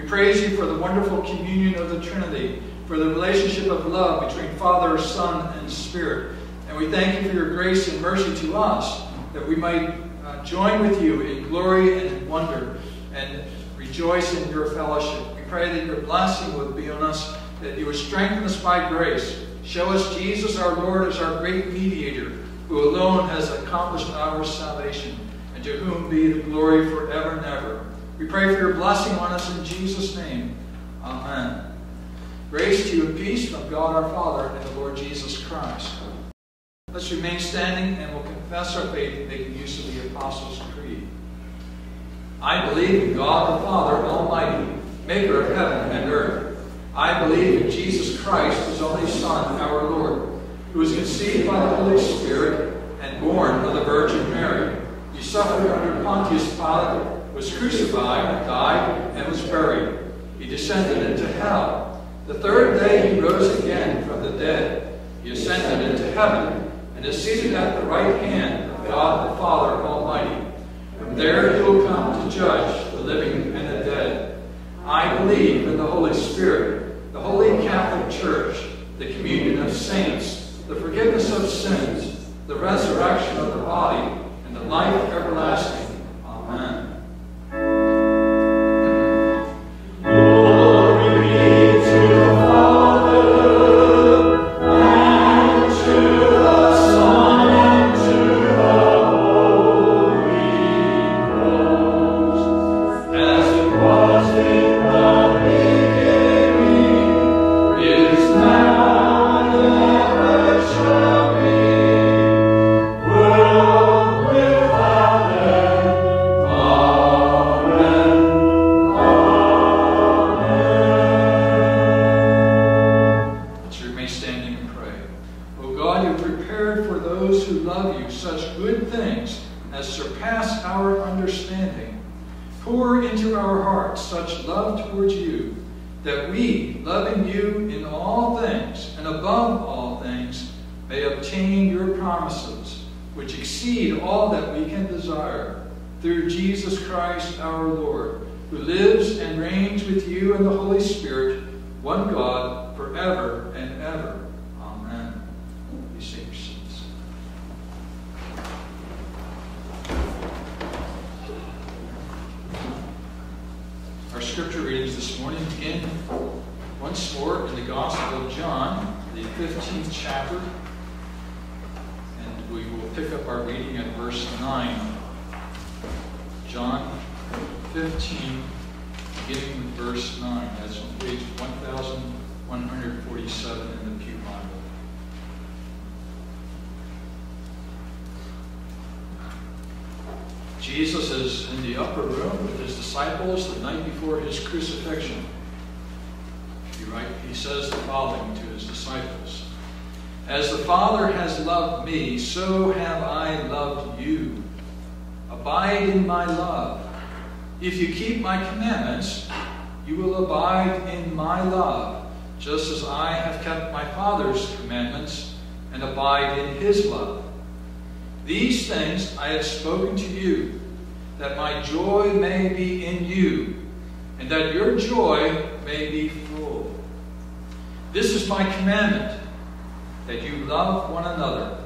We praise you for the wonderful communion of the Trinity, for the relationship of love between Father, Son, and Spirit. And we thank you for your grace and mercy to us, that we might join with you in glory and in wonder and rejoice in your fellowship. We pray that your blessing would be on us, that you would strengthen us by grace. Show us Jesus our Lord as our great mediator, who alone has accomplished our salvation, and to whom be the glory forever and ever. We pray for your blessing on us in Jesus' name. Amen. Grace to you and peace from God our Father and the Lord Jesus Christ. Let's remain standing and we'll confess our faith, making use of the Apostles' Creed. I believe in God the Father Almighty, maker of heaven and earth. I believe in Jesus Christ, his only Son, our Lord, who was conceived by the Holy Spirit and born of the Virgin Mary. He suffered under Pontius Pilate, was crucified, died, and was buried. He descended into hell. The third day he rose again from the dead. He ascended into heaven and is seated at the right hand of God the Father Almighty. From there he will come to judge the living and the dead. I believe in the Holy Spirit, the Holy Catholic Church, the communion of saints, the forgiveness of sins, the resurrection of the body, and the life everlasting. Amen. Jesus is in the upper room with his disciples the night before his crucifixion. He says the following to his disciples. As the Father has loved me, so have I loved you. Abide in my love. If you keep my commandments, you will abide in my love, just as I have kept my Father's commandments and abide in his love. These things I have spoken to you, that my joy may be in you, and that your joy may be full. This is my commandment, that you love one another,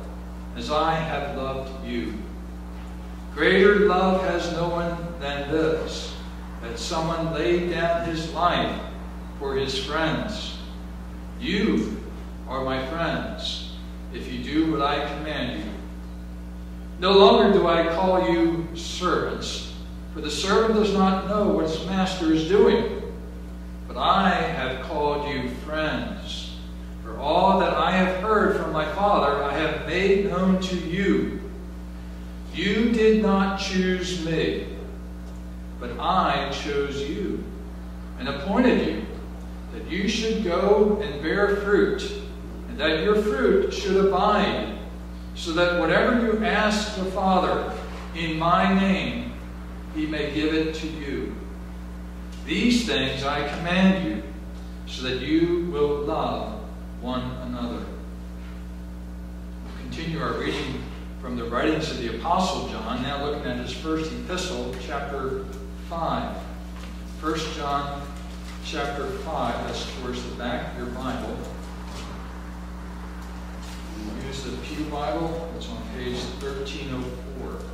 as I have loved you. Greater love has no one than this, that someone laid down his life for his friends. You are my friends, if you do what I command you. No longer do I call you servants, for the servant does not know what his master is doing. But I have called you friends, for all that I have heard from my Father I have made known to you. You did not choose me, but I chose you and appointed you, that you should go and bear fruit, and that your fruit should abide, so that whatever you ask the Father in my name, he may give it to you. These things I command you, so that you will love one another. We'll continue our reading from the writings of the Apostle John, now looking at his first epistle, chapter 5. 1 John chapter 5, that's towards the back of your Bible. Use the Pew Bible, it's on page 1304.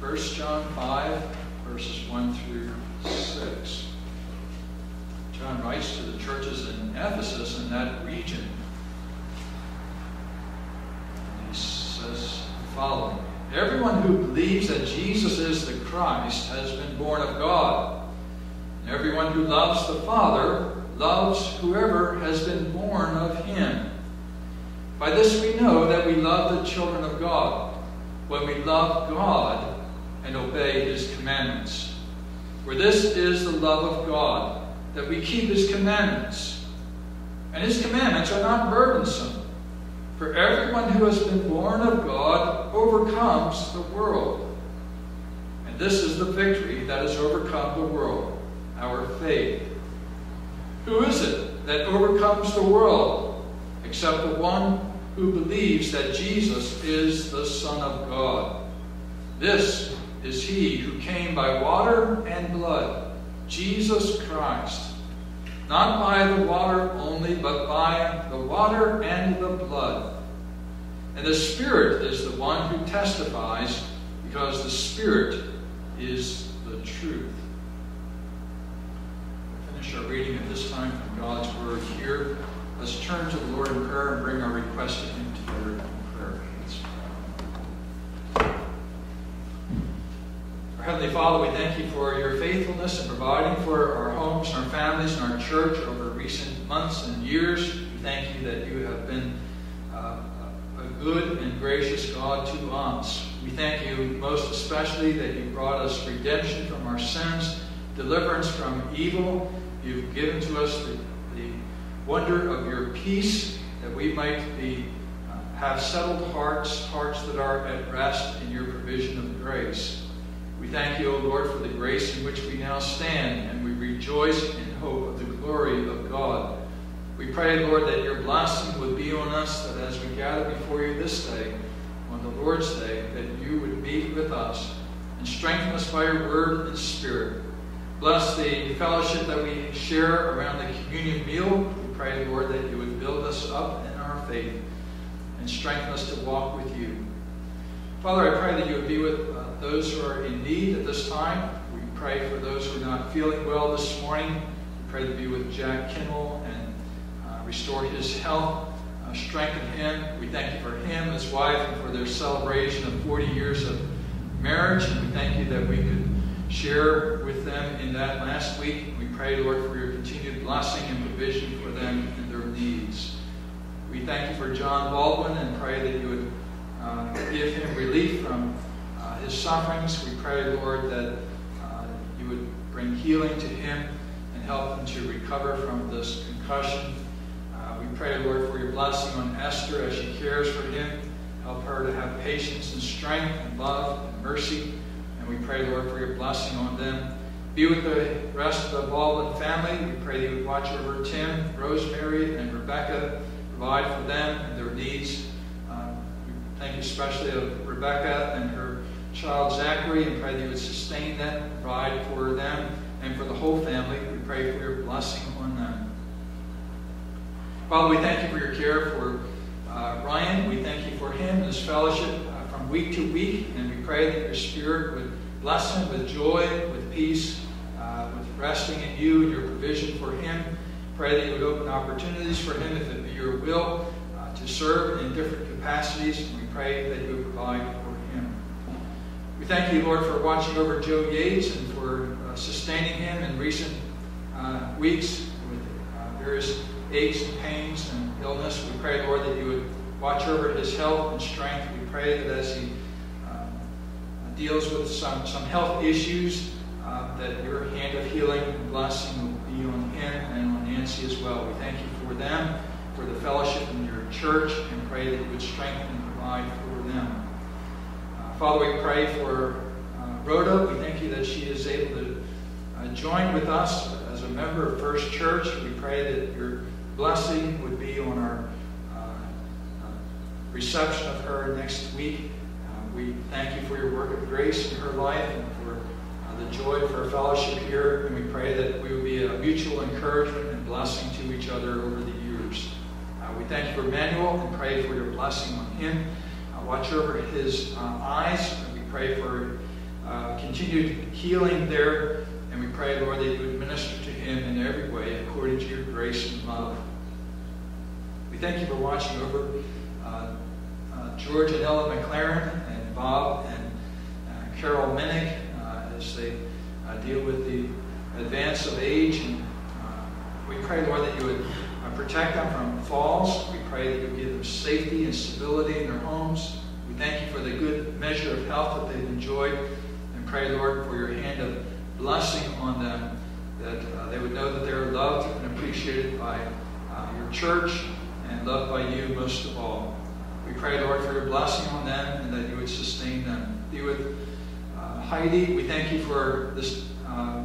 1 John 5, verses 1 through 6. John writes to the churches in Ephesus in that region. He says the following: Everyone who believes that Jesus is the Christ has been born of God. And everyone who loves the Father loves whoever has been born of him. By this we know that we love the children of God, when we love God and obey his commandments. For this is the love of God, that we keep his commandments. And his commandments are not burdensome. For everyone who has been born of God overcomes the world. And this is the victory that has overcome the world, our faith. Who is it that overcomes the world, except the one who believes that Jesus is the Son of God? This is he who came by water and blood, Jesus Christ. Not by the water only, but by the water and the blood. And the Spirit is the one who testifies, because the Spirit is the truth. We'll finish our reading at this time from God's Word here. Let's turn to the Lord in prayer and bring our request to him together in prayer. Let's pray. Our Heavenly Father, we thank you for your faithfulness in providing for our homes, our families, and our church over recent months and years. We thank you that you have been a good and gracious God to us. We thank you most especially that you brought us redemption from our sins, deliverance from evil. You've given to us the wonder of your peace, that we might be, have settled hearts, hearts that are at rest in your provision of grace. We thank you, O Lord, for the grace in which we now stand, and we rejoice in hope of the glory of God. We pray, Lord, that your blessing would be on us, that as we gather before you this day, on the Lord's Day, that you would be with us and strengthen us by your word and spirit. Bless the fellowship that we share around the communion meal. We pray, Lord, that you would build us up in our faith and strengthen us to walk with you. Father, I pray that you would be with those who are in need at this time. We pray for those who are not feeling well this morning. We pray to be with Jack Kennel and restore his health, strengthen him. We thank you for him, his wife, and for their celebration of 40 years of marriage. And we thank you that we could share with them in that last week. We pray, Lord, for your continued blessing and provision for them and their needs. We thank you for John Baldwin and pray that you would give him relief from his sufferings. We pray, Lord, that you would bring healing to him and help him to recover from this concussion. We pray, Lord, for your blessing on Esther as she cares for him. Help her to have patience and strength and love and mercy. And we pray, Lord, for your blessing on them. Be with the rest of the Baldwin family. We pray that you would watch over Tim, Rosemary, and Rebecca. Provide for them and their needs. Thank you especially of Rebecca and her child Zachary, and pray that you would sustain them, provide for them, and for the whole family. We pray for your blessing on them. Father, we thank you for your care for Ryan. We thank you for him and his fellowship from week to week, and we pray that your Spirit would bless him with joy, with peace, with resting in you and your provision for him. Pray that you would open opportunities for him, if it be your will, to serve in different capacities. We pray that you would provide for him. We thank you, Lord, for watching over Joe Yates and for sustaining him in recent weeks with various aches and pains and illness. We pray, Lord, that you would watch over his health and strength. We pray that as he deals with some health issues, that your hand of healing and blessing will be on him and on Nancy as well. We thank you for them, for the fellowship in your church, and pray that you would strengthen and provide for them. Father, we pray for Rhoda. We thank you that she is able to join with us as a member of First Church. We pray that your blessing would be on our reception of her next week. We thank you for your work of grace in her life and for the joy of her fellowship here, and we pray that we mutual encouragement and blessing to each other over the years. We thank you for Emmanuel and pray for your blessing on him. Watch over his eyes, and we pray for continued healing there. And we pray, Lord, that you would minister to him in every way according to your grace and love. We thank you for watching over George and Ellen McLaren and Bob and Carol Minnick as they deal with the advance of age. And we pray, Lord, that you would protect them from falls. We pray that you would give them safety and stability in their homes. We thank you for the good measure of health that they've enjoyed. And pray, Lord, for your hand of blessing on them, that they would know that they're loved and appreciated by your church and loved by you most of all. We pray, Lord, for your blessing on them and that you would sustain them. Be with Heidi. We thank you for this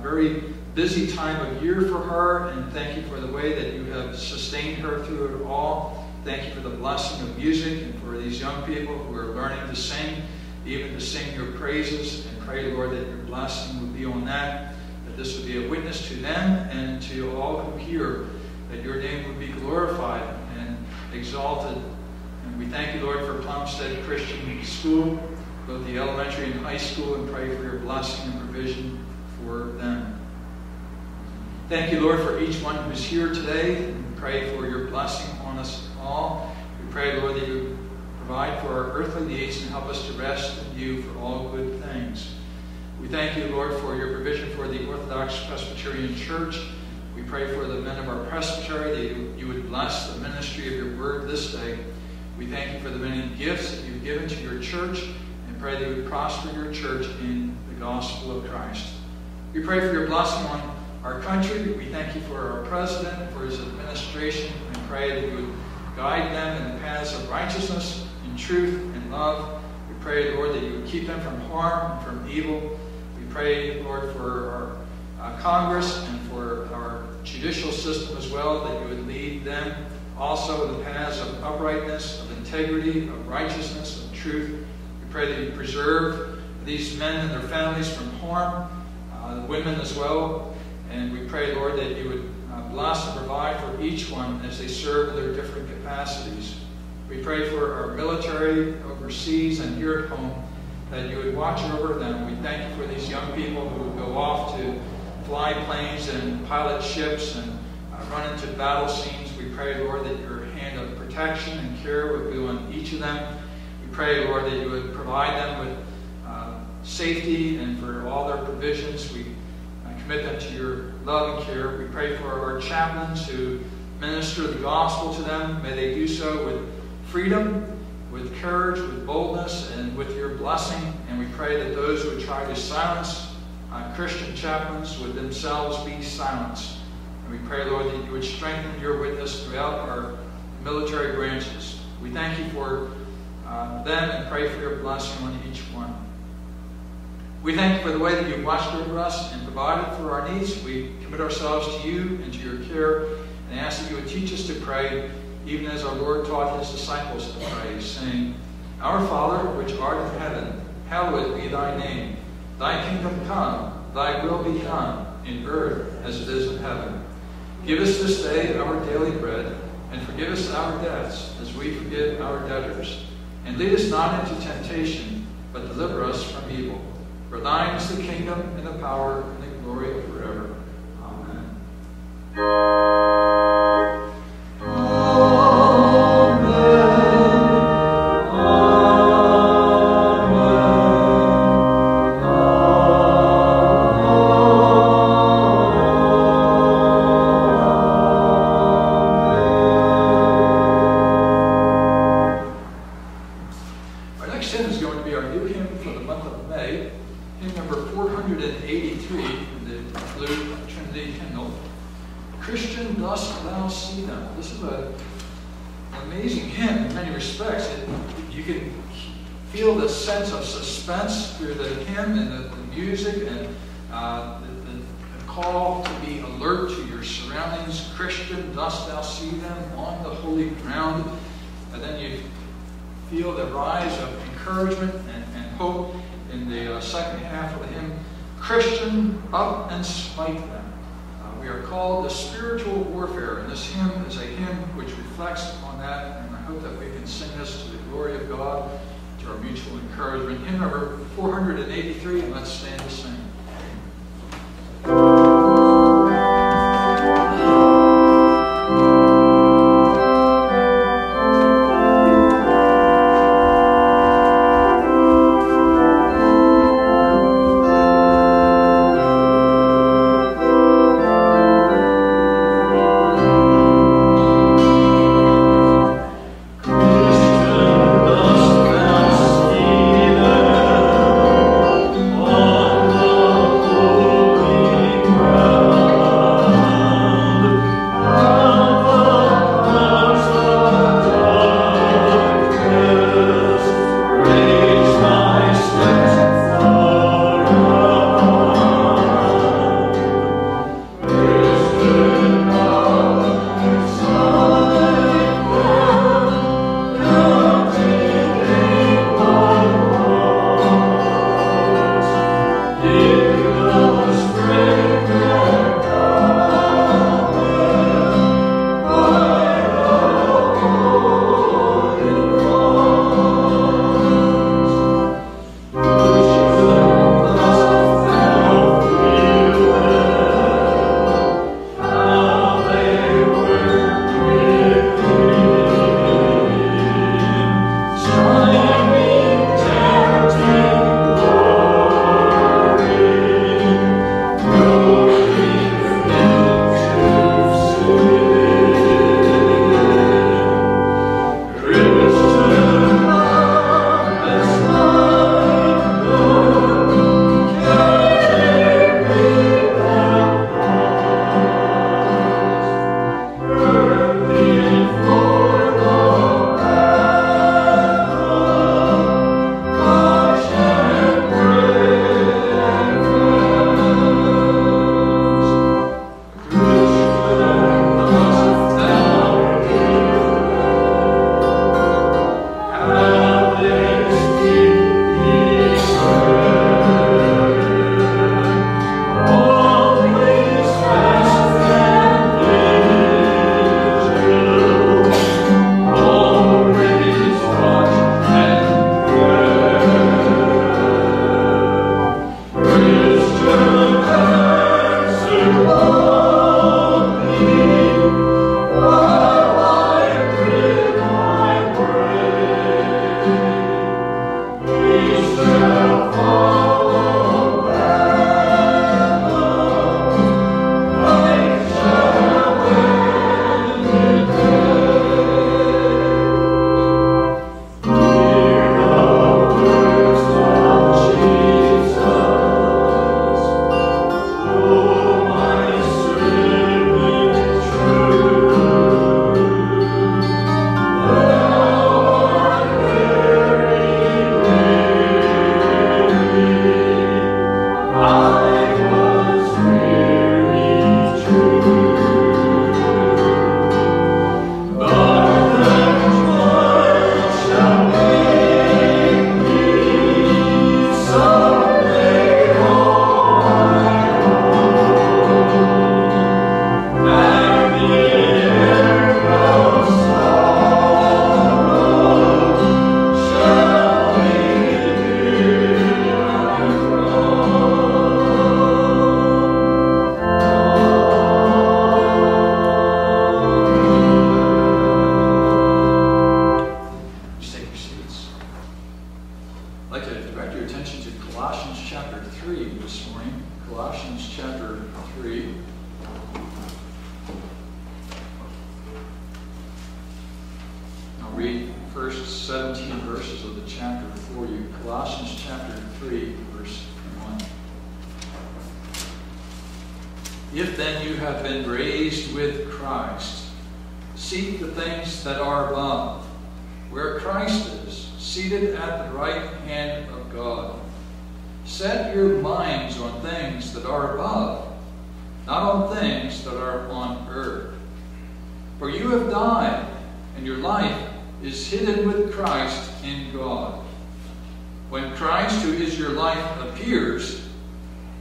very busy time of year for her, and thank you for the way that you have sustained her through it all. Thank you for the blessing of music and for these young people who are learning to sing, even to sing your praises. And pray, Lord, that your blessing would be on that, that this would be a witness to them and to all who hear, that your name would be glorified and exalted. And we thank you, Lord, for Plumstead Christian School, both the elementary and high school, and pray for your blessing and provision for them. Thank you, Lord, for each one who's here today. We pray for your blessing on us all. We pray, Lord, that you provide for our earthly needs and help us to rest in you for all good things. We thank you, Lord, for your provision for the Orthodox Presbyterian Church. We pray for the men of our presbytery, that you would bless the ministry of your word this day. We thank you for the many gifts that you've given to your church, and pray that you would prosper your church in the gospel of Christ. We pray for your blessing on our country. We thank you for our president, for his administration, and pray that you would guide them in the paths of righteousness, in truth, and love. We pray, Lord, that you would keep them from harm and from evil. We pray, Lord, for our Congress and for our judicial system as well, that you would lead them also in the paths of uprightness, of integrity, of righteousness, of truth. We pray that you preserve these men and their families from harm, the women as well. And we pray, Lord, that you would bless and provide for each one as they serve in their different capacities. We pray for our military overseas and here at home, that you would watch over them. We thank you for these young people who would go off to fly planes and pilot ships and run into battle scenes. We pray, Lord, that your hand of protection and care would be on each of them. We pray, Lord, that you would provide them with safety and for all their provisions. We commit them to your love and care. We pray for our chaplains who minister the gospel to them. May they do so with freedom, with courage, with boldness, and with your blessing. And we pray that those who try to silence Christian chaplains would themselves be silenced. And we pray, Lord, that you would strengthen your witness throughout our military branches. We thank you for them and pray for your blessing on each one. We thank you for the way that you've watched over us and provided for our needs. We commit ourselves to you and to your care, and ask that you would teach us to pray, even as our Lord taught his disciples to pray, saying, Our Father, which art in heaven, hallowed be thy name. Thy kingdom come, thy will be done, in earth as it is in heaven. Give us this day our daily bread, and forgive us our debts, as we forgive our debtors. And lead us not into temptation, but deliver us from evil. For thine is the kingdom, and the power, and the glory forever. Amen. Amen. Amen. Amen. Our next hymn is going to be our new hymn for the month of May. Hymn number 483 in the Blue Trinity Hymnal. Christian, dost thou see them? This is an amazing hymn in many respects. You can feel the sense of suspense through the hymn and the music and the call to be alert to your surroundings. Christian, dost thou see them on the holy ground? And then you feel the rise of encouragement and hope in the second half of the hymn. Christian, up and smite them. We are called to spiritual warfare, and this hymn is a hymn which reflects on that, and I hope that we can sing this to the glory of God, to our mutual encouragement. Hymn number 483, and let's stand to sing.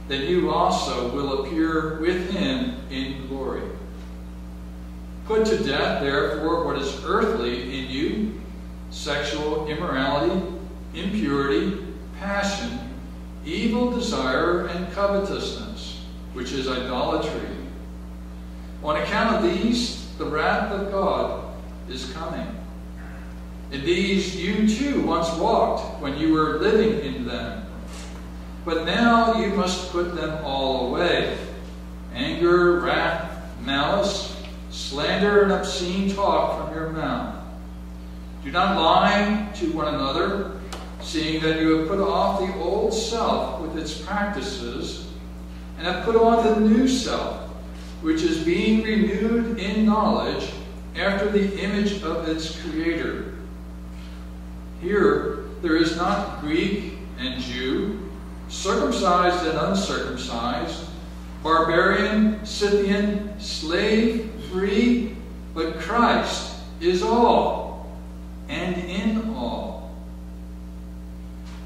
that you also will appear with him in glory. Put to death, therefore, what is earthly in you, sexual immorality, impurity, passion, evil desire, and covetousness, which is idolatry. On account of these, the wrath of God is coming. In these you too once walked when you were living in them. But now you must put them all away. Anger, wrath, malice, slander, and obscene talk from your mouth. Do not lie to one another, seeing that you have put off the old self with its practices, and have put on the new self, which is being renewed in knowledge after the image of its creator. Here there is not Greek and Jew, circumcised and uncircumcised, barbarian, Scythian, slave, free, but Christ is all and in all.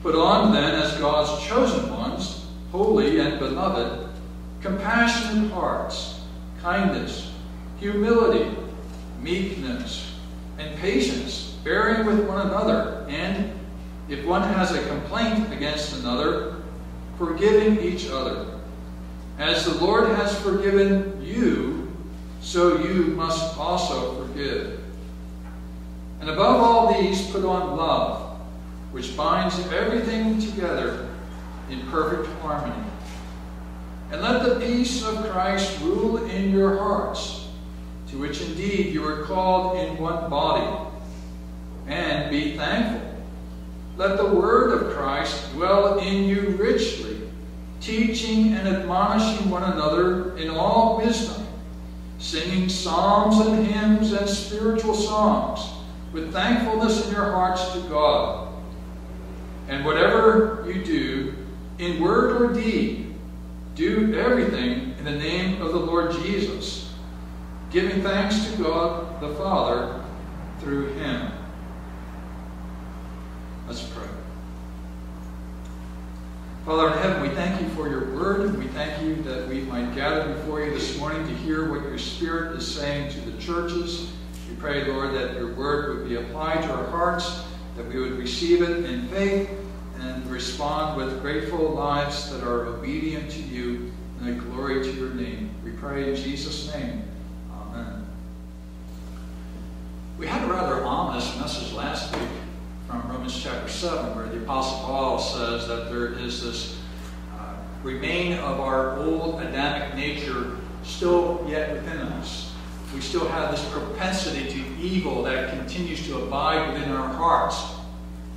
Put on then as God's chosen ones, holy and beloved, compassionate hearts, kindness, humility, meekness, and patience, bearing with one another, and if one has a complaint against another, forgiving each other. As the Lord has forgiven you, so you must also forgive. And above all these, put on love, which binds everything together in perfect harmony. And let the peace of Christ rule in your hearts, to which indeed you are called in one body, and be thankful. Let the word of Christ dwell in you richly, teaching and admonishing one another in all wisdom, singing psalms and hymns and spiritual songs with thankfulness in your hearts to God. And whatever you do, in word or deed, do everything in the name of the Lord Jesus, giving thanks to God the Father through him. Let's pray. Father in heaven, we thank you for your word, and we thank you that we might gather before you this morning to hear what your Spirit is saying to the churches. We pray, Lord, that your word would be applied to our hearts, that we would receive it in faith and respond with grateful lives that are obedient to you and a glory to your name. We pray in Jesus' name. Amen. We had a rather ominous message last week from Romans chapter 7, where the Apostle Paul says that there is this remain of our old Adamic nature still yet within us. We still have this propensity to evil that continues to abide within our hearts.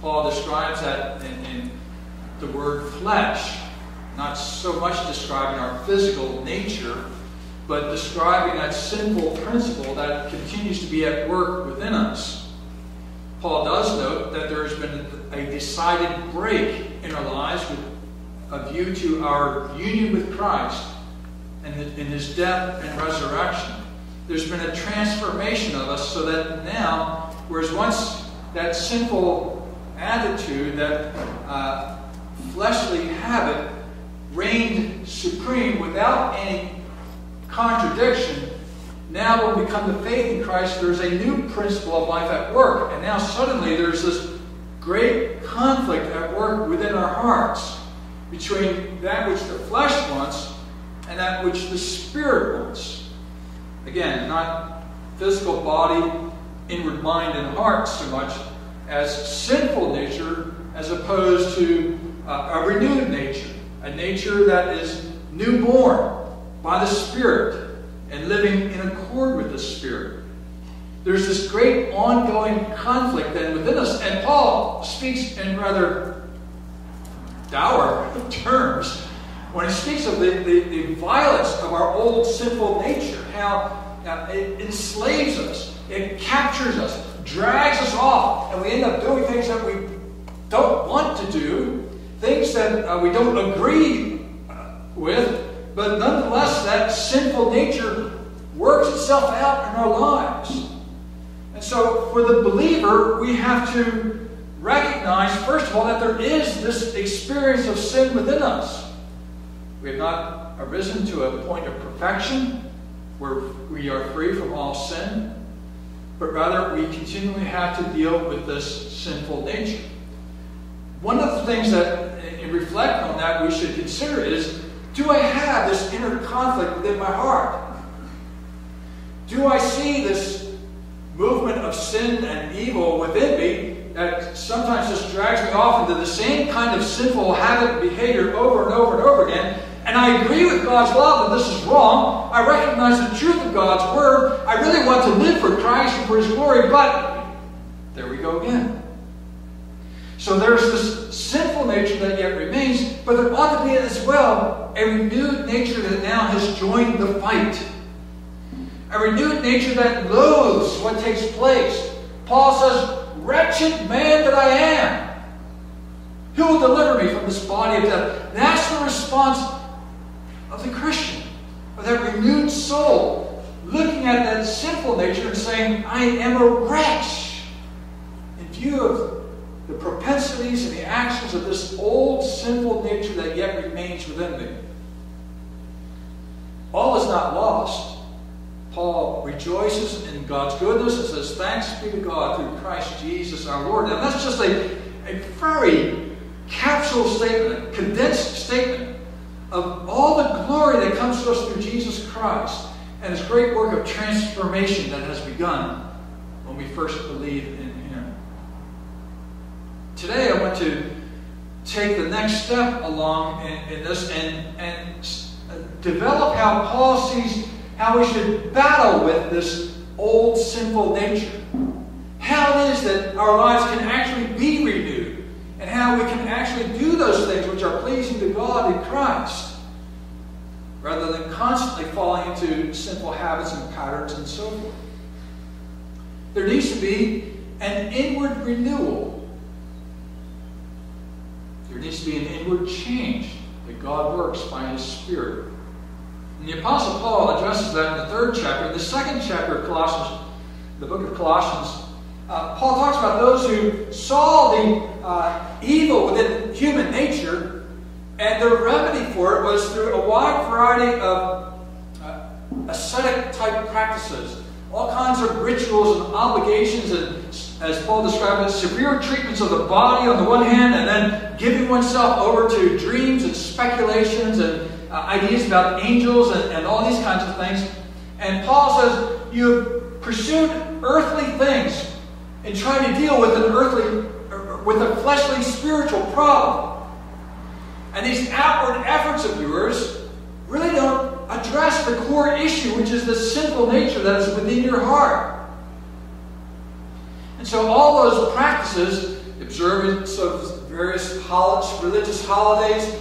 Paul describes that in the word flesh, not so much describing our physical nature, but describing that sinful principle that continues to be at work within us. Paul does note that there has been a decided break in our lives with a view to our union with Christ and in his death and resurrection. There's been a transformation of us so that now, whereas once that sinful attitude, that fleshly habit reigned supreme without any contradiction, now when we come to faith in Christ, there's a new principle of life at work. And now suddenly there's this great conflict at work within our hearts between that which the flesh wants and that which the Spirit wants. Again, not physical body, inward mind, and heart so much as sinful nature as opposed to a renewed nature. A nature that is newborn by the Spirit and living in accord with the Spirit. There's this great ongoing conflict then within us, and Paul speaks in rather dour terms when he speaks of the violence of our old sinful nature, how it enslaves us, it captures us, drags us off, and we end up doing things that we don't want to do, things that we don't agree with, but nonetheless, that sinful nature works itself out in our lives. And so for the believer, we have to recognize, first of all, that there is this experience of sin within us. We have not arisen to a point of perfection where we are free from all sin, but rather we continually have to deal with this sinful nature. One of the things that, in reflecting on that, we should consider is, do I have this inner conflict within my heart? Do I see this movement of sin and evil within me that sometimes just drags me off into the same kind of sinful habit and behavior over and over and over again? And I agree with God's law that this is wrong. I recognize the truth of God's word. I really want to live for Christ and for his glory, but there we go again. So there's this sinful nature that yet remains, but there ought to be as well a renewed nature that now has joined the fight. A renewed nature that loathes what takes place. Paul says, "Wretched man that I am, who will deliver me from this body of death?" That's the response of the Christian, of that renewed soul, looking at that sinful nature and saying, I am a wretch. In view of the propensities and the actions of this old sinful nature that yet remains within me. All is not lost. Paul rejoices in God's goodness and says, thanks be to God through Christ Jesus our Lord. Now that's just a very capsule statement, a condensed statement of all the glory that comes to us through Jesus Christ and his great work of transformation that has begun when we first believe in him. Today I want to take the next step along in this and develop how Paul sees how we should battle with this old sinful nature. How it is that our lives can actually be renewed and how we can actually do those things which are pleasing to God in Christ rather than constantly falling into sinful habits and patterns and so forth. There needs to be an inward renewal. There needs to be an inward change that God works by his Spirit. And the Apostle Paul addresses that in the third chapter. In the second chapter of Colossians, the book of Colossians, Paul talks about those who saw the evil within human nature, and their remedy for it was through a wide variety of ascetic-type practices, all kinds of rituals and obligations and, as Paul described it, severe treatments of the body on the one hand, and then giving oneself over to dreams and speculations and ideas about angels and all these kinds of things. And Paul says, you've pursued earthly things and tried to deal with a fleshly spiritual problem. And these outward efforts of yours really don't address the core issue, which is the sinful nature that is within your heart. And so all those practices, observance of various religious holidays,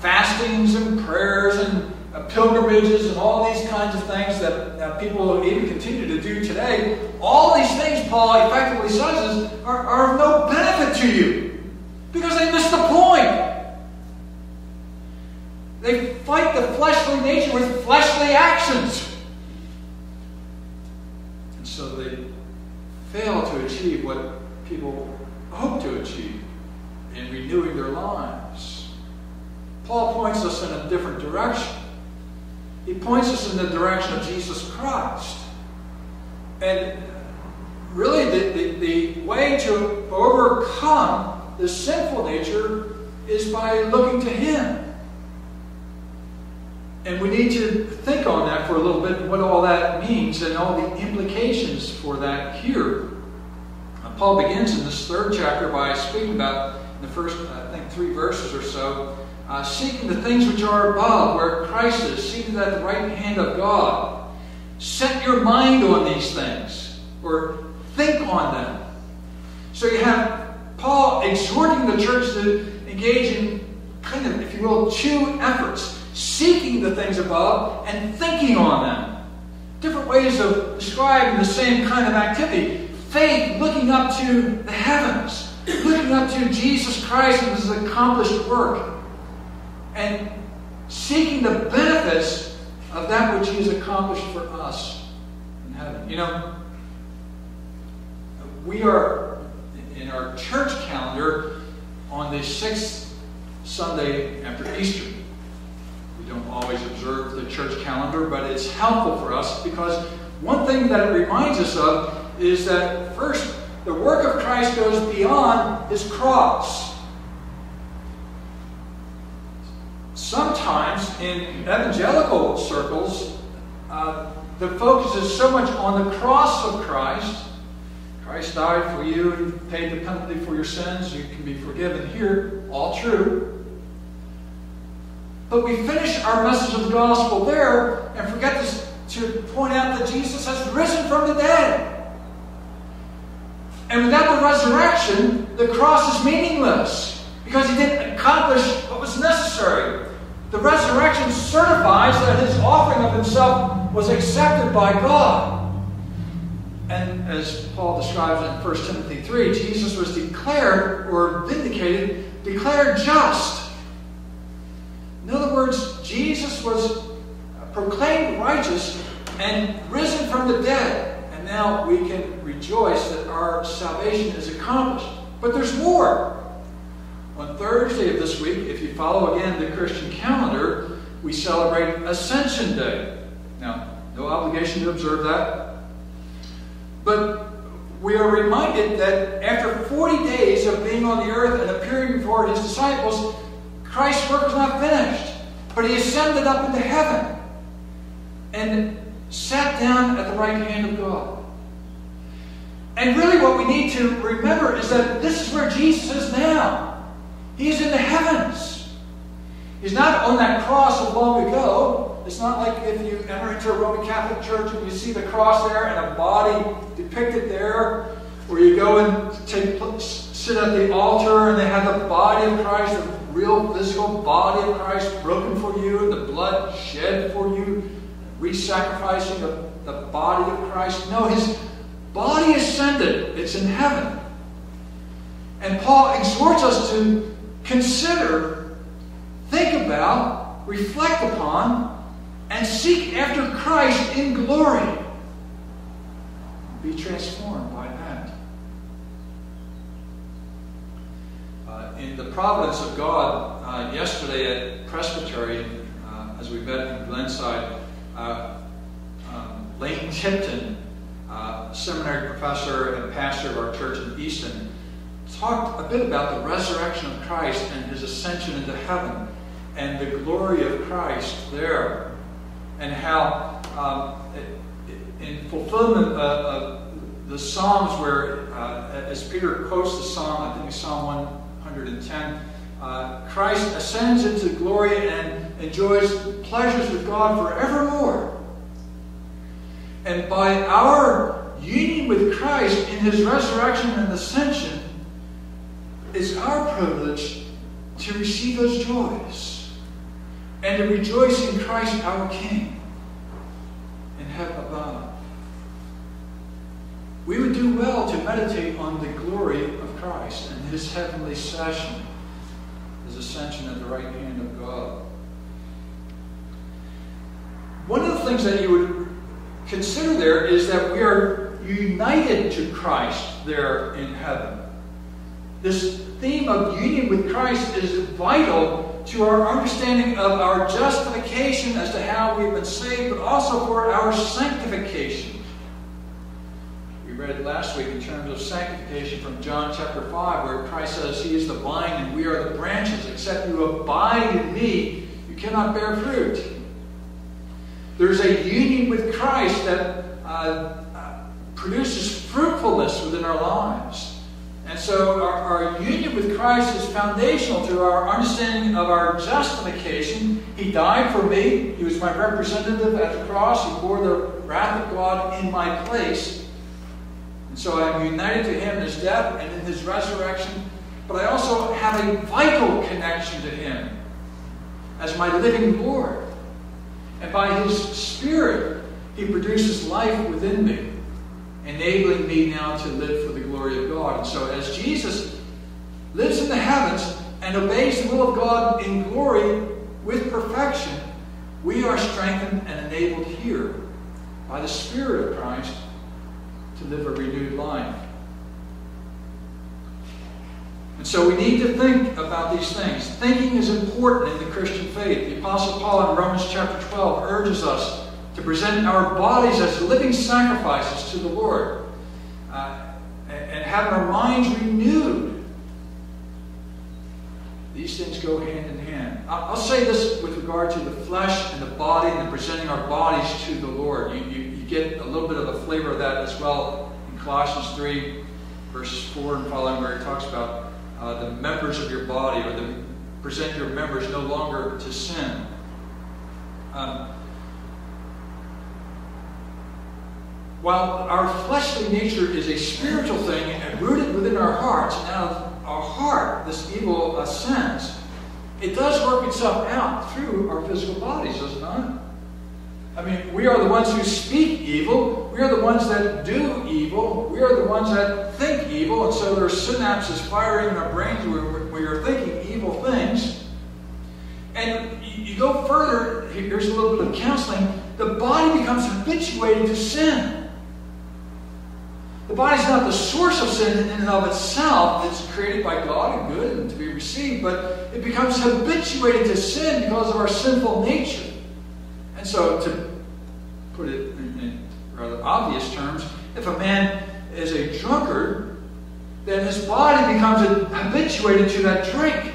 fastings and prayers and pilgrimages and all these kinds of things that people even continue to do today, all these things, Paul effectively says, are of no benefit to you because they miss the point. They fight the fleshly nature with fleshly actions. And so they fail to achieve what people hope to achieve in renewing their lives. Paul points us in a different direction. He points us in the direction of Jesus Christ. And really the way to overcome this sinful nature is by looking to him. And we need to think on that for a little bit, what all that means and all the implications for that here. And Paul begins in this third chapter by speaking about, in the first, I think, 3 verses or so, seeking the things which are above, where Christ is, seated at the right hand of God. Set your mind on these things, or think on them. So you have Paul exhorting the church to engage in, kind of, if you will, 2 efforts. Seeking the things above and thinking on them. Different ways of describing the same kind of activity. Faith looking up to the heavens, looking up to Jesus Christ and his accomplished work, and seeking the benefits of that which he has accomplished for us in heaven. You know, we are in our church calendar on the 6th Sunday after Easter. don't always observe the church calendar, but it's helpful for us because one thing that it reminds us of is that first, the work of Christ goes beyond his cross. Sometimes in evangelical circles, the focus is so much on the cross of Christ. Christ died for you and paid the penalty for your sins. You can be forgiven here. All true. But we finish our message of the gospel there and forget to point out that Jesus has risen from the dead. And without the resurrection, the cross is meaningless because he didn't accomplish what was necessary. The resurrection certifies that his offering of himself was accepted by God. And as Paul describes in 1 Timothy 3, Jesus was declared or vindicated, declared just. In other words, Jesus was proclaimed righteous and risen from the dead. And now we can rejoice that our salvation is accomplished. But there's more. On Thursday of this week, if you follow again the Christian calendar, we celebrate Ascension Day. Now, no obligation to observe that. But we are reminded that after 40 days of being on the earth and appearing before his disciples, Christ's work was not finished. But he ascended up into heaven and sat down at the right hand of God. And really what we need to remember is that this is where Jesus is now. He's in the heavens. He's not on that cross of long ago. It's not like if you enter into a Roman Catholic church and you see the cross there and a body depicted there, where you go and sit at the altar and they have the body of Christ, the real physical body of Christ broken for you, the blood shed for you, re-sacrificing the body of Christ. No, his body ascended. It's in heaven. And Paul exhorts us to consider, think about, reflect upon, and seek after Christ in glory. Be transformed by that. In the providence of God, yesterday at Presbytery, as we met in Glenside, Lane Tempton, seminary professor and pastor of our church in Easton, talked a bit about the resurrection of Christ and his ascension into heaven and the glory of Christ there and how in fulfillment of the Psalms where, as Peter quotes the Psalm, I think it's Psalm 110, Christ ascends into glory and enjoys pleasures with God forevermore. And by our union with Christ in his resurrection and ascension, it's our privilege to receive those joys and to rejoice in Christ our King in heaven above. We would do well to meditate on the glory of Christ and his heavenly session, his ascension at the right hand of God. One of the things that you would consider there is that we are united to Christ there in heaven. This theme of union with Christ is vital to our understanding of our justification as to how we've been saved, but also for our sanctification. We read last week in terms of sanctification from John chapter 5, where Christ says, "He is the vine and we are the branches. Except you abide in me, you cannot bear fruit." There's a union with Christ that produces fruitfulness within our lives. And so our union with Christ is foundational to our understanding of our justification. He died for me. He was my representative at the cross. He bore the wrath of God in my place. And so I'm united to him in his death and in his resurrection. But I also have a vital connection to him as my living Lord. And by his Spirit, he produces life within me, enabling me now to live for the glory of God. And so as Jesus lives in the heavens and obeys the will of God in glory with perfection, we are strengthened and enabled here by the Spirit of Christ to live a renewed life. And so we need to think about these things. Thinking is important in the Christian faith. The Apostle Paul in Romans chapter 12 urges us to present our bodies as living sacrifices to the Lord, and have our minds renewed. These things go hand in hand. I'll say this with regard to the flesh and the body and the presenting our bodies to the Lord. You get a little bit of the flavor of that as well in Colossians 3, verses 4 and following, where it talks about the members of your body, or present your members no longer to sin. While our fleshly nature is a spiritual thing and rooted within our hearts, and out of our heart this evil ascends, it does work itself out through our physical bodies, does it not? I mean, we are the ones who speak evil. We are the ones that do evil. We are the ones that think evil. And so there are synapses firing in our brains where we are thinking evil things. And you go further. Here's a little bit of counseling. The body becomes habituated to sin. The body's not the source of sin in and of itself. It's created by God and good and to be received. But it becomes habituated to sin because of our sinful nature. And so, to put it in rather obvious terms, if a man is a drunkard, then his body becomes habituated to that drink.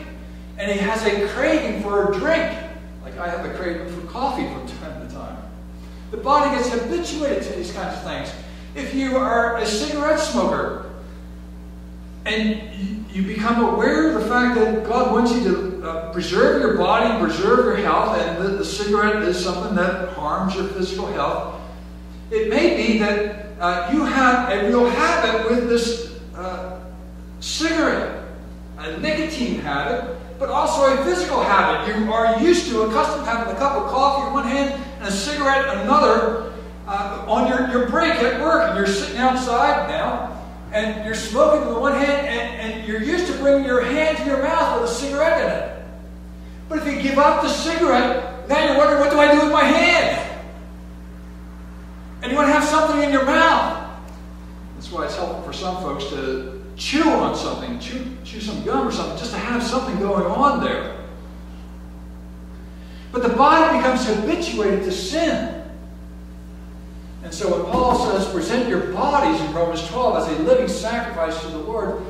And he has a craving for a drink. Like I have a craving for coffee from time to time. The body gets habituated to these kinds of things. If you are a cigarette smoker, and you become aware of the fact that God wants you to preserve your body, preserve your health, and the cigarette is something that harms your physical health. It may be that you have a real habit with this cigarette, a nicotine habit, but also a physical habit. You are used to, accustomed to having a cup of coffee in one hand and a cigarette in another on your break at work, and you're sitting outside now. And you're smoking with one hand, and you're used to bringing your hand to your mouth with a cigarette in it. But if you give up the cigarette, now you're wondering, what do I do with my hand? And you want to have something in your mouth. That's why it's helpful for some folks to chew on something, chew some gum or something, just to have something going on there. But the body becomes habituated to sin. And so when Paul says, present your bodies in Romans 12 as a living sacrifice to the Lord,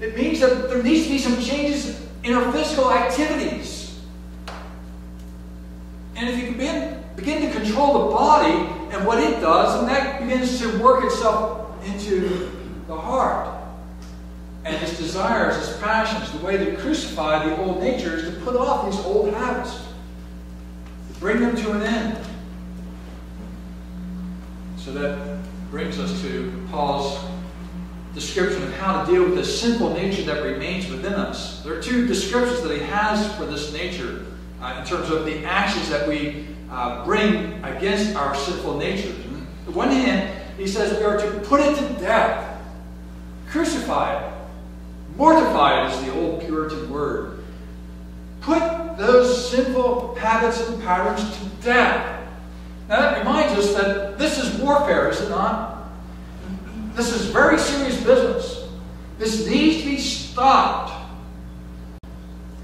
it means that there needs to be some changes in our physical activities. And if you begin to control the body and what it does, and that begins to work itself into the heart. And its desires, its passions, the way to crucify the old nature is to put off these old habits, to bring them to an end. So that brings us to Paul's description of how to deal with the sinful nature that remains within us. There are two descriptions that he has for this nature in terms of the actions that we bring against our sinful nature. On the one hand, he says we are to put it to death, crucify it, mortify it is the old Puritan word. Put those sinful habits and patterns to death. Now that reminds us that this is warfare, is it not? This is very serious business. This needs to be stopped.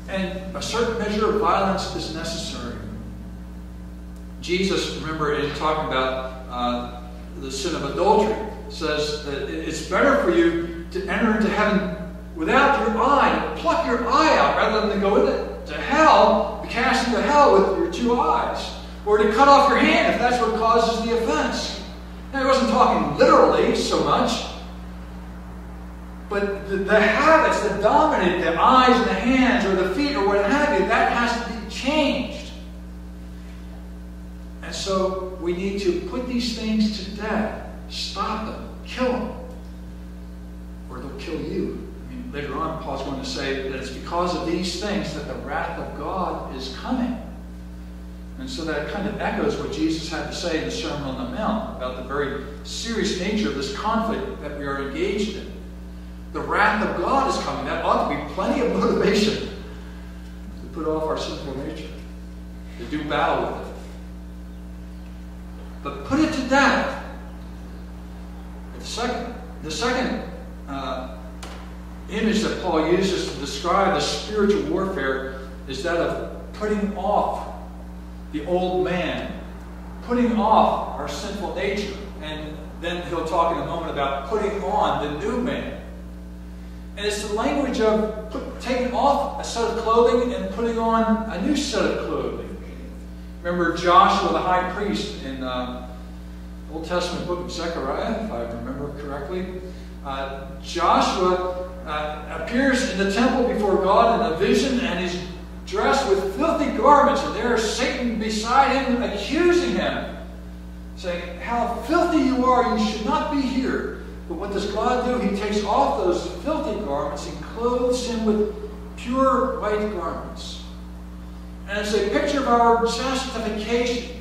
And a certain measure of violence is necessary. Jesus, remember, in talking about the sin of adultery, says that it's better for you to enter into heaven without your eye, pluck your eye out, rather than to go into hell, be cast into hell with your two eyes. Or to cut off your hand if that's what causes the offense. Now, he wasn't talking literally so much, but the habits that dominate the eyes and the hands or the feet or what have you, that has to be changed. And so we need to put these things to death, stop them, kill them, or they'll kill you. I mean, later on, Paul's going to say that it's because of these things that the wrath of God is coming. And so that kind of echoes what Jesus had to say in the Sermon on the Mount about the very serious nature of this conflict that we are engaged in. The wrath of God is coming. That ought to be plenty of motivation to put off our sinful nature, to do battle with it. But put it to death. The second image that Paul uses to describe the spiritual warfare is that of putting off the old man, putting off our sinful nature. And then he'll talk in a moment about putting on the new man. And it's the language of taking off a set of clothing and putting on a new set of clothing. Remember Joshua the high priest in the Old Testament book of Zechariah, if I remember correctly. Joshua appears in the temple before God in a vision, and he's dressed with filthy garments, and there is Satan beside him accusing him, saying, how filthy you are, you should not be here. But what does God do? He takes off those filthy garments and clothes him with pure white garments. And it's a picture of our justification.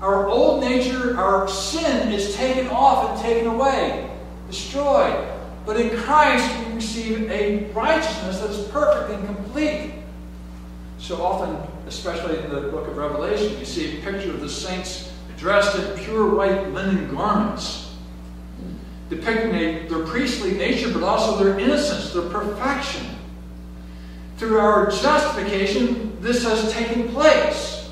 Our old nature, our sin is taken off and taken away, destroyed. But in Christ we receive a righteousness that is perfect and complete. So often, especially in the book of Revelation, you see a picture of the saints dressed in pure white linen garments, depicting their priestly nature, but also their innocence, their perfection. Through our justification, this has taken place.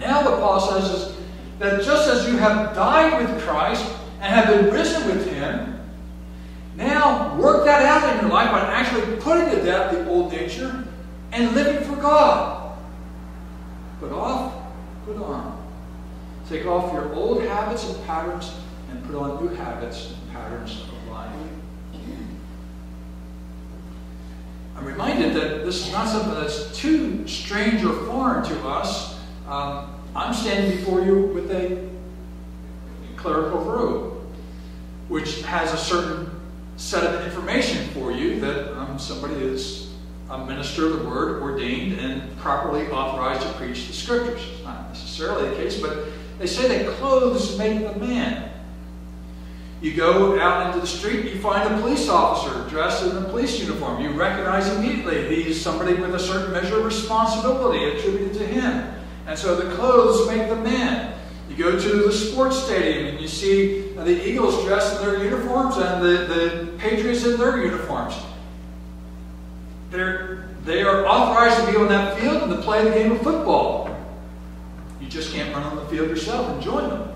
Now what Paul says is that just as you have died with Christ and have been risen with him, now work that out in your life by actually putting to death the old nature and living for God. Put off, put on. Take off your old habits and patterns and put on new habits and patterns of life. I'm reminded that this is not something that's too strange or foreign to us. I'm standing before you with a clerical robe, which has a certain set of information for you that somebody is a minister of the word, ordained and properly authorized to preach the scriptures. It's not necessarily the case, but they say that clothes make the man. You go out into the street, you find a police officer dressed in a police uniform. You recognize immediately he's somebody with a certain measure of responsibility attributed to him. And so the clothes make the man. You go to the sports stadium and you see the Eagles dressed in their uniforms and the Patriots in their uniforms. They are authorized to be on that field and to play the game of football. You just can't run on the field yourself and join them.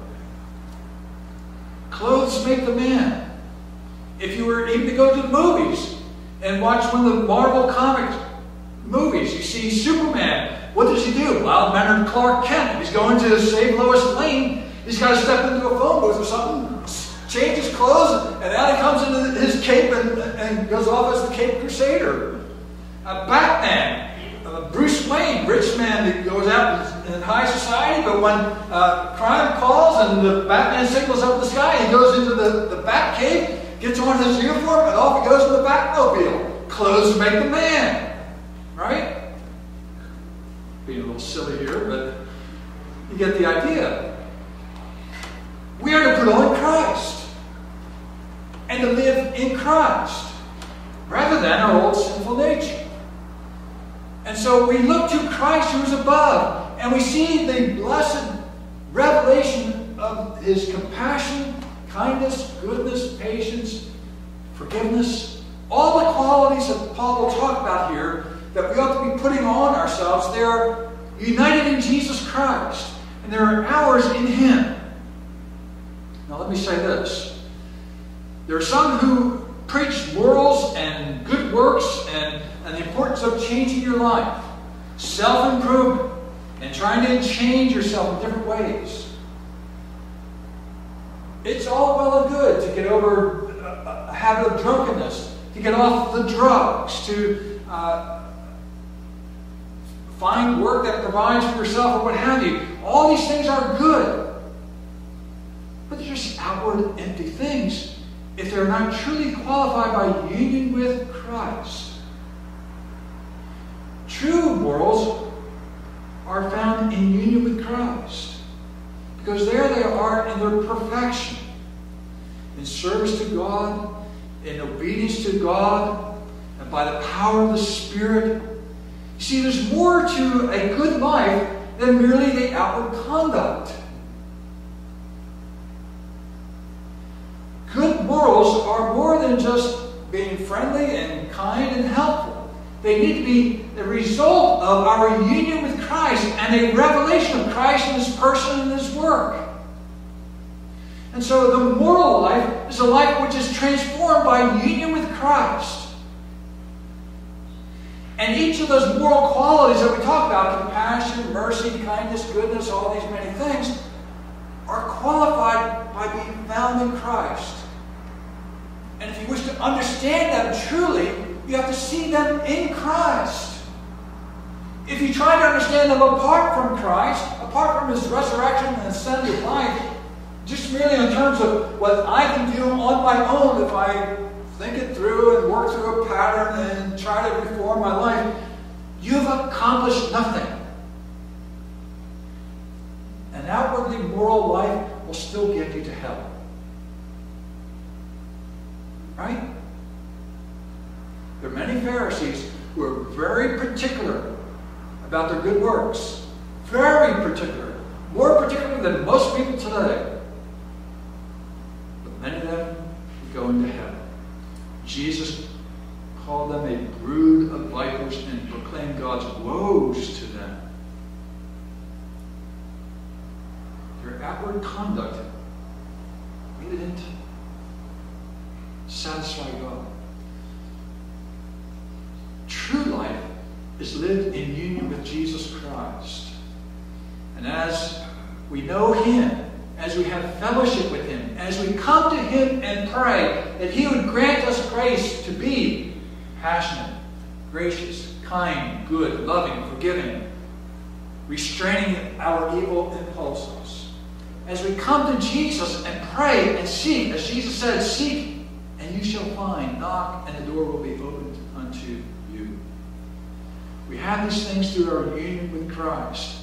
Clothes make the man. If you were even to go to the movies and watch one of the Marvel Comics movies, you see Superman. What does he do? Mild-mannered Clark Kent. He's going to save Lois Lane. He's got to step into a phone booth or something, change his clothes, and out he comes into his cape and goes off as the Cape Crusader. Batman, Bruce Wayne, rich man that goes out in high society, but when crime calls and the Batman signals up in the sky, he goes into the Batcave, gets on his uniform, and off he goes to the Batmobile. Clothes make the man, right? Being a little silly here, but you get the idea. We are to put on Christ and to live in Christ, rather than our old sinful nature. And so we look to Christ who is above, and we see the blessed revelation of his compassion, kindness, goodness, patience, forgiveness, all the qualities that Paul will talk about here that we ought to be putting on ourselves. They are united in Jesus Christ, and they are ours in him. Now let me say this. There are some who preach morals and good works and the importance of changing your life, self-improvement, and trying to change yourself in different ways. It's all well and good to get over a habit of drunkenness, to get off the drugs, to find work that provides for yourself or what have you. All these things are good, but they're just outward, empty things if they're not truly qualified by union with Christ. True morals are found in union with Christ, because there they are in their perfection, in service to God, in obedience to God, and by the power of the Spirit. You see, there's more to a good life than merely the outward conduct. Good morals are more than just being friendly and kind and helpful. They need to be the result of our union with Christ and a revelation of Christ in His person and His work. And so the moral life is a life which is transformed by union with Christ. And each of those moral qualities that we talk about, compassion, mercy, kindness, goodness, all these many things, are qualified by being found in Christ. And if you wish to understand them truly, you have to see them in Christ. If you try to understand them apart from Christ, apart from His resurrection and ascended life, just merely in terms of what I can do on my own if I think it through and work through a pattern and try to reform my life, you've accomplished nothing. An outwardly moral life will still get you to hell. Right? There are many Pharisees who are very particular about their good works. Very particular. More particular than most people today. Many of them go into hell. Jesus called them a brood of vipers and proclaimed God's woes to them. Their outward conduct really didn't satisfy God. True life is lived in union with Jesus Christ. And as we know Him, as we have fellowship with Him, as we come to Him and pray that He would grant us grace to be passionate, gracious, kind, good, loving, forgiving, restraining our evil impulses. As we come to Jesus and pray and seek, as Jesus said, seek and you shall find, knock and the door will be opened unto you. We have these things through our union with Christ.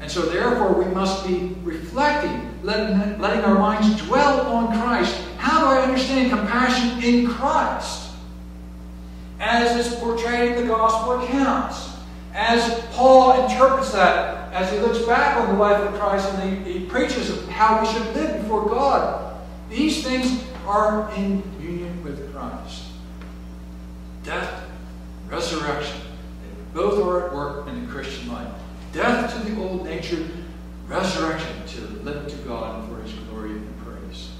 And so therefore we must be reflecting, letting our minds dwell on Christ. How do I understand compassion in Christ? As it's portrayed in the gospel accounts. As Paul interprets that, as he looks back on the life of Christ and he preaches of how we should live before God. These things are in union with Christ. Death, resurrection, both are at work in the Christian life. Death to the old nature, resurrection to live to God and for His glory and praise.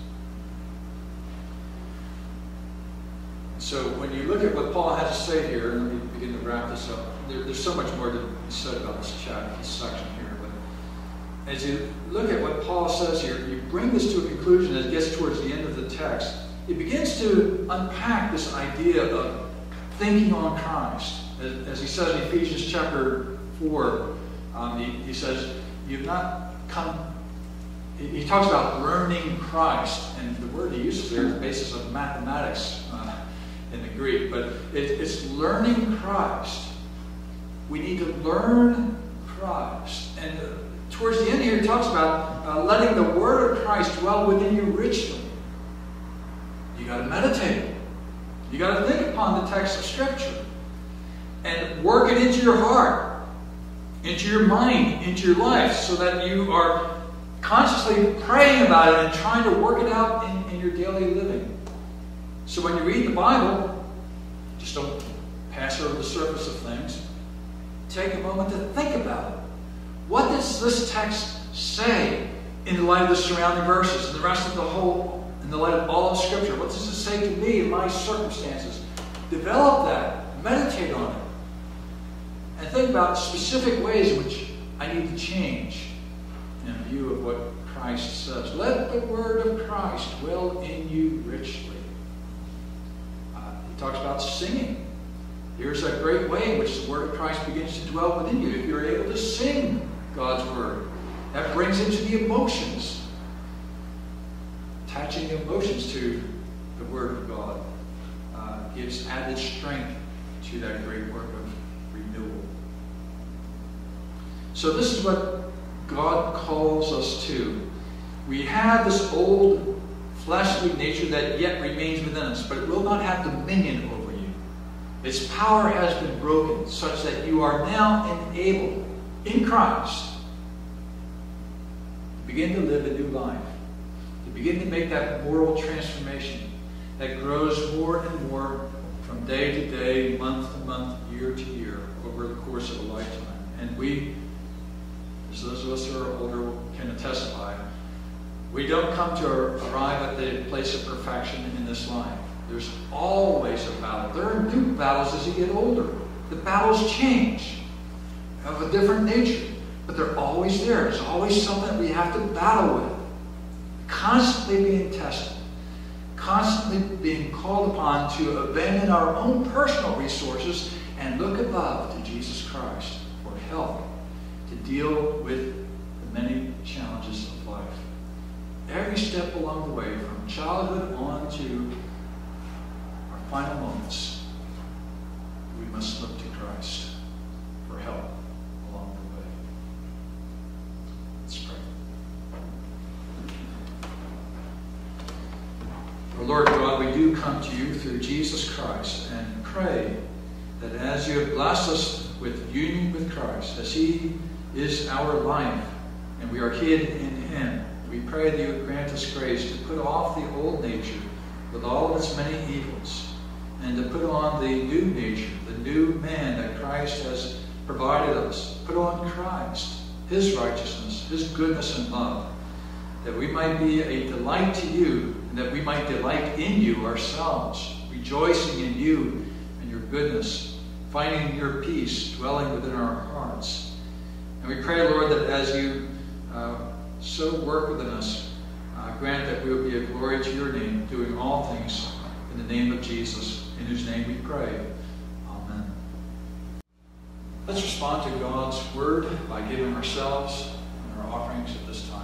So when you look at what Paul has to say here, and let me begin to wrap this up. There's so much more to be said about this chapter, this section here. But as you look at what Paul says here, you bring this to a conclusion as it gets towards the end of the text. He begins to unpack this idea of thinking on Christ. As he says in Ephesians chapter 4, he says, you've not come, he talks about learning Christ, and the word he uses there is the basis of mathematics in the Greek, but it's learning Christ. We need to learn Christ. And towards the end here, he talks about letting the word of Christ dwell within you richly. You got to meditate. You got to think upon the text of Scripture and work it into your heart, into your mind, into your life, so that you are consciously praying about it and trying to work it out in your daily living. So when you read the Bible, just don't pass over the surface of things. Take a moment to think about it. What does this text say in the light of the surrounding verses, and the rest of the whole, in the light of all of Scripture? What does it say to me in my circumstances? Develop that. Meditate on it. And think about specific ways in which I need to change in view of what Christ says. Let the word of Christ dwell in you richly. He talks about singing. Here's a great way in which the word of Christ begins to dwell within you. If you're able to sing God's word, that brings into the emotions. Attaching the emotions to the word of God gives added strength to that great work of renewal. So this is what God calls us to. We have this old fleshly nature that yet remains within us, but it will not have dominion over you. Its power has been broken, such that you are now enabled in Christ to begin to live a new life, to begin to make that moral transformation, that grows more and more from day to day, month to month, year to year, over the course of a lifetime. And we, as those of us who are older can testify, we don't come to arrive at the place of perfection in this life. There's always a battle. There are new battles as you get older. The battles change, of a different nature, but they're always there. There's always something that we have to battle with. Constantly being tested. Constantly being called upon to abandon our own personal resources and look above to Jesus Christ for help to deal with the many challenges of life. Every step along the way, from childhood on to our final moments, we must look to Christ for help along the way. Let's pray. Oh Lord God, we do come to you through Jesus Christ and pray that as you have blessed us with union with Christ, as he is our life and we are hid in him, we pray that you would grant us grace to put off the old nature with all of its many evils and to put on the new nature, the new man that Christ has provided us. Put on Christ, his righteousness, his goodness and love, that we might be a delight to you and that we might delight in you ourselves, rejoicing in you and your goodness, finding your peace dwelling within our hearts. And we pray, Lord, that as you so work within us, grant that we will be a glory to your name, doing all things in the name of Jesus, in whose name we pray. Amen. Let's respond to God's word by giving ourselves and our offerings at this time.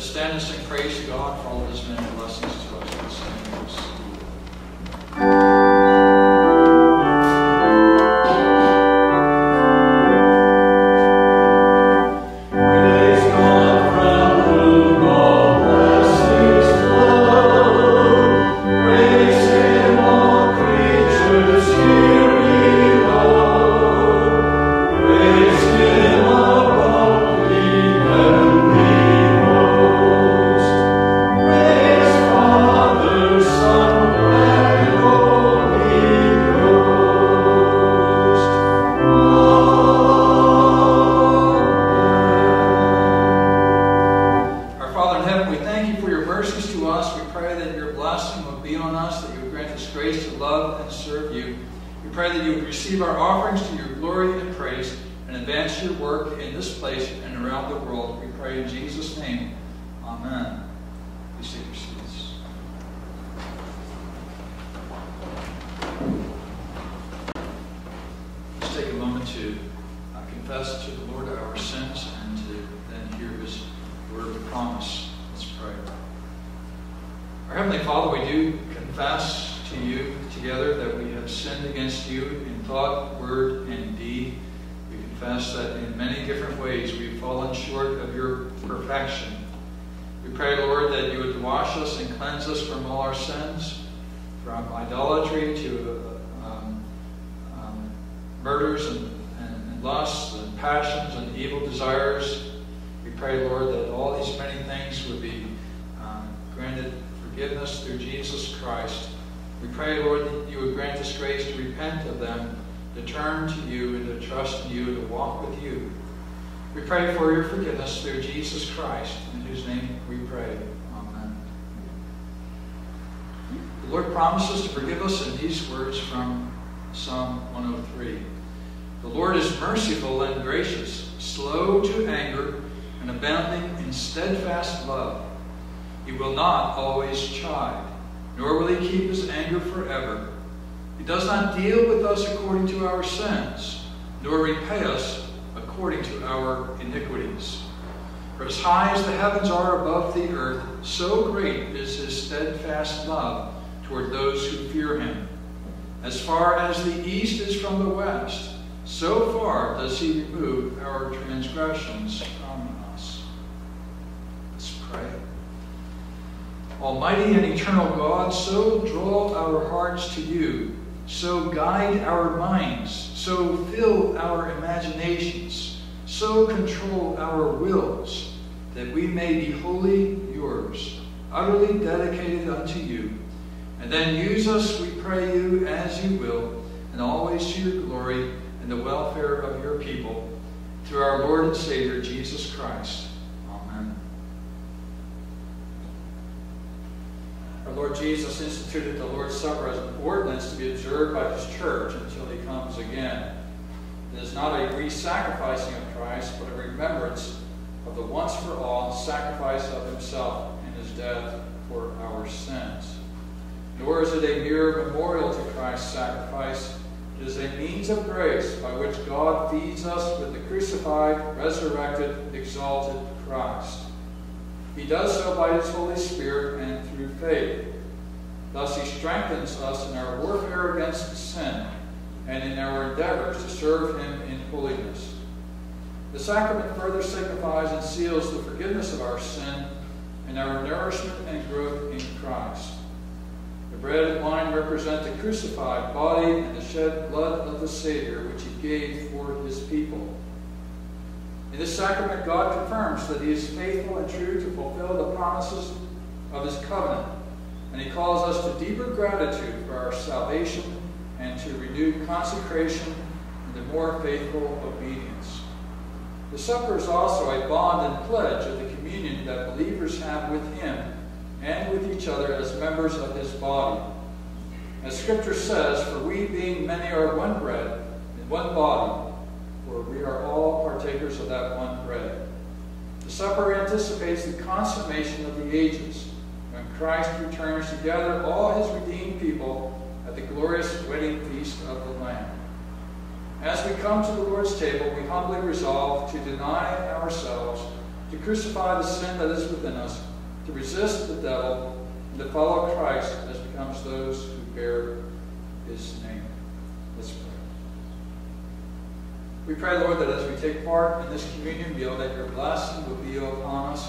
Stand and praise God for all of his many blessings to us in the same place. Promise. Let's pray. Heavenly Father, we do confess to you together that we have sinned against you in thought, word, and deed. We confess that in many different ways we've fallen short of your perfection. We pray, Lord, that you would wash us and cleanse us from all our sins, from idolatry to murders and lusts and passions and evil desires. We pray, Lord, that all these many things would be granted forgiveness through Jesus Christ. We pray, Lord, that you would grant us grace to repent of them, to turn to you and to trust in you, to walk with you. We pray for your forgiveness through Jesus Christ, in whose name we pray. Amen. The Lord promises to forgive us in these words from Psalm 103. The Lord is merciful and gracious, slow to anger, and abounding in steadfast love. He will not always chide, nor will he keep his anger forever. He does not deal with us according to our sins, nor repay us according to our iniquities. For as high as the heavens are above the earth, so great is his steadfast love toward those who fear him. As far as the east is from the west, so far does he remove our transgressions from us. Let's pray. Almighty and eternal God, so draw our hearts to you, so guide our minds, so fill our imaginations, so control our wills, that we may be wholly yours, utterly dedicated unto you. And then use us, we pray you, as you will, and always to your glory and the welfare of your people, through our Lord and Savior, Jesus Christ. Our Lord Jesus instituted the Lord's Supper as an ordinance to be observed by his church until he comes again. It is not a re-sacrificing of Christ, but a remembrance of the once-for-all sacrifice of himself in his death for our sins. Nor is it a mere memorial to Christ's sacrifice. It is a means of grace by which God feeds us with the crucified, resurrected, exalted Christ. He does so by his Holy Spirit and through faith. Thus he strengthens us in our warfare against sin and in our endeavors to serve him in holiness. The sacrament further signifies and seals the forgiveness of our sin and our nourishment and growth in Christ. The bread and wine represent the crucified body and the shed blood of the Savior, which he gave for his people. In this sacrament, God confirms that he is faithful and true to fulfill the promises of his covenant, and he calls us to deeper gratitude for our salvation and to renewed consecration and to more faithful obedience. The supper is also a bond and pledge of the communion that believers have with him and with each other as members of his body. As Scripture says, "For we being many are one bread and one body, for we are all partakers of that one bread." The supper anticipates the consummation of the ages, when Christ returns to gather all his redeemed people at the glorious wedding feast of the Lamb. As we come to the Lord's table, we humbly resolve to deny ourselves, to crucify the sin that is within us, to resist the devil, and to follow Christ as becomes those who bear his name. Let's pray. We pray, Lord, that as we take part in this communion meal, that your blessing will be upon us.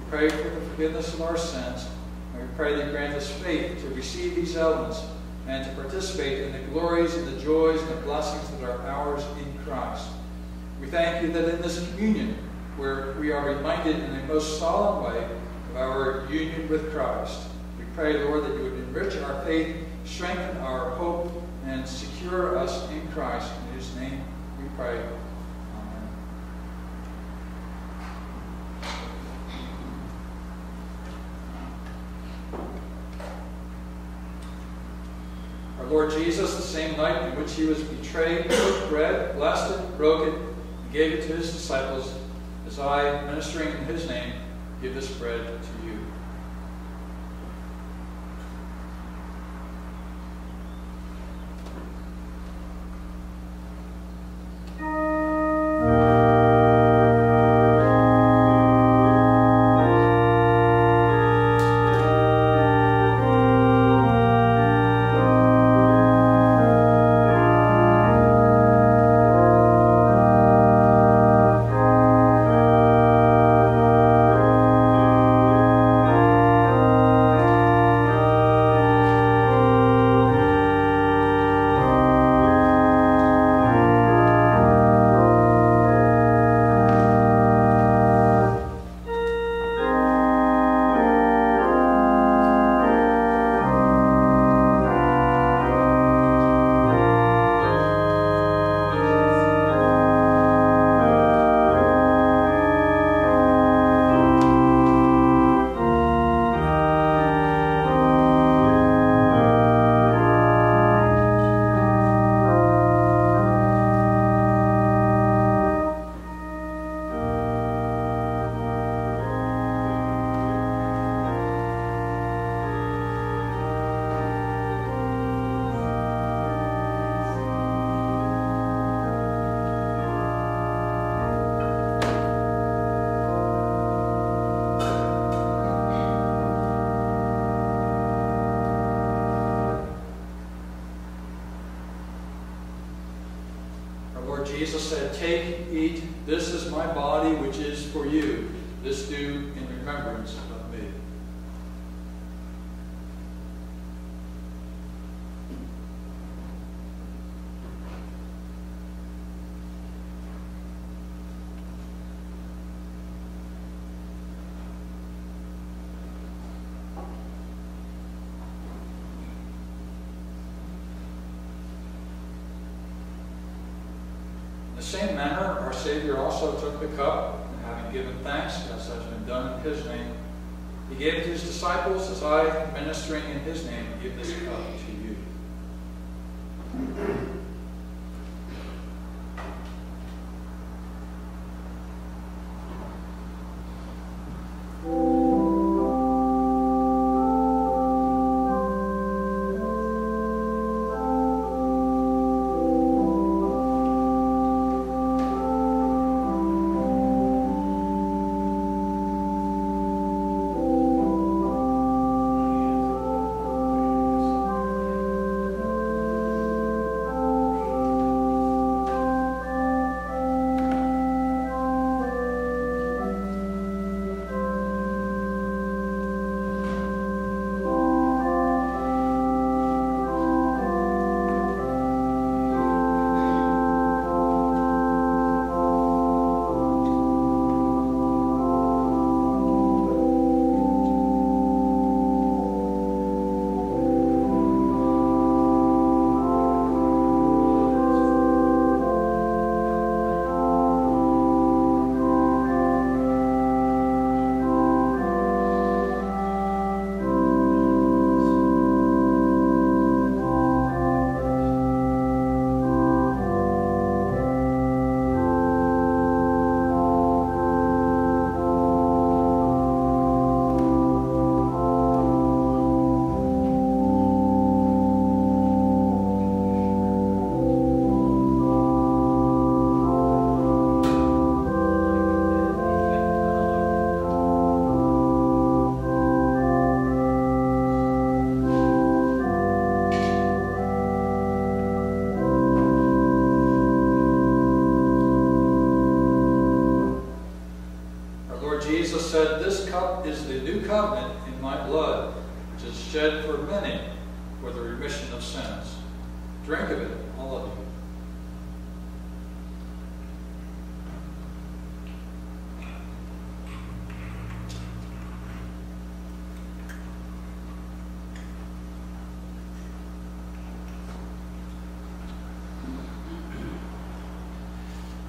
We pray for the forgiveness of our sins, and we pray that you grant us faith to receive these elements and to participate in the glories and the joys and the blessings that are ours in Christ. We thank you that in this communion, where we are reminded in a most solemn way of our union with Christ, we pray, Lord, that you would enrich our faith, strengthen our hope, and secure us in Christ. In his name we pray. Amen. Our Lord Jesus, the same night in which he was betrayed, took bread, blessed it, broke it, and gave it to his disciples. As I, ministering in his name, give this bread to you. said, "Take, eat, this is my body which is for you. This do in remembrance of me." In the same manner, our Savior also took the cup, and having given thanks, as has been done in his name, he gave it to his disciples, as I, ministering in his name, give this cup to you.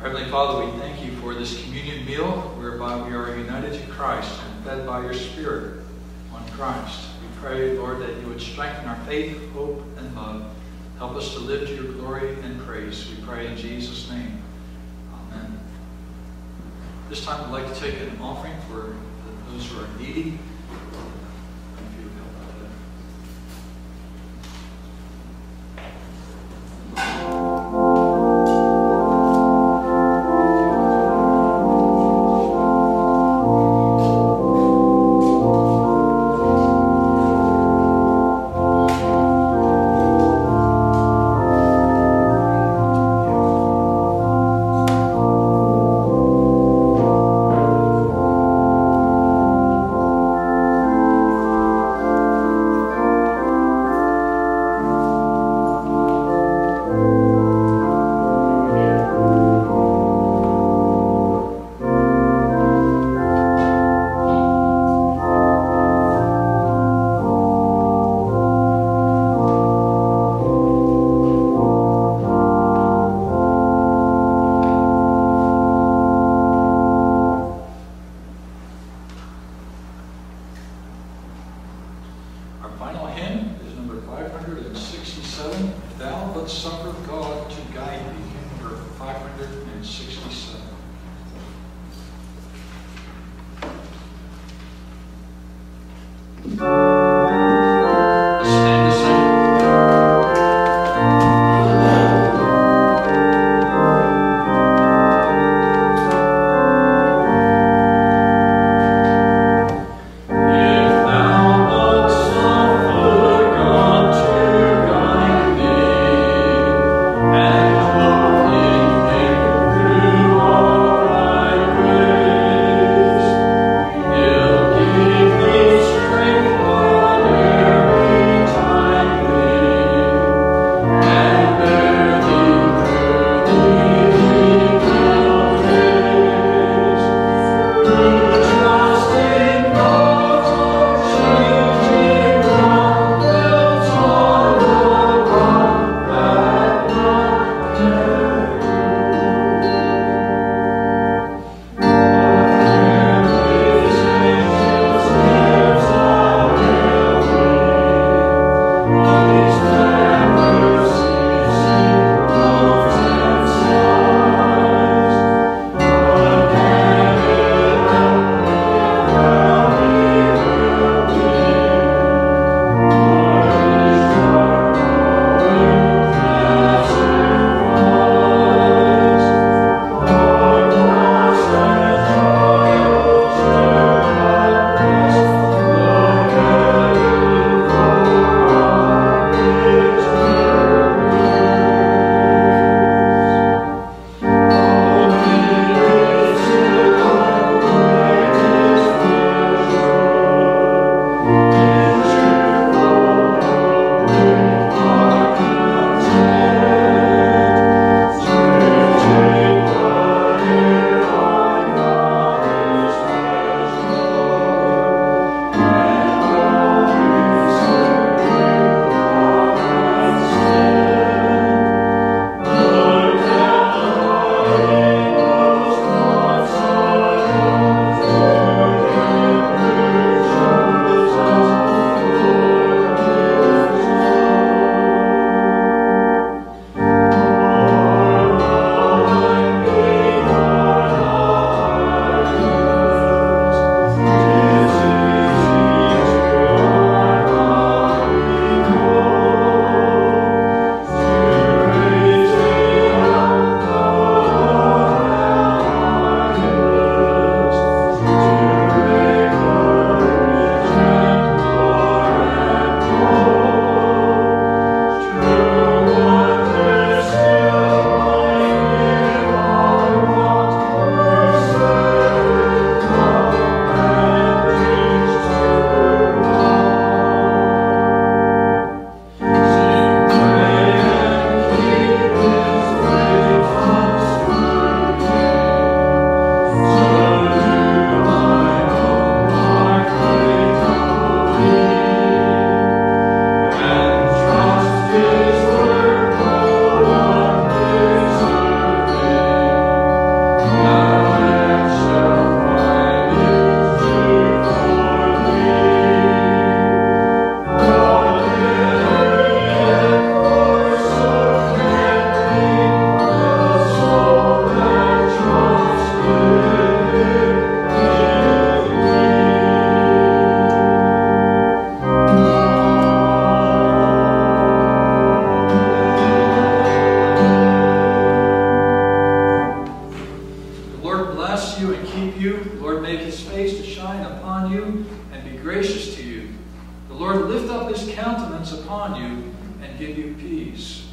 Heavenly Father, we thank you for this communion meal whereby we are united to Christ and fed by your Spirit on Christ. We pray, Lord, that you would strengthen our faith, hope, and love. Help us to live to your glory and praise. We pray in Jesus' name. Amen. This time I'd like to take an offering for those who are needy. you and be gracious to you. The Lord lift up his countenance upon you and give you peace.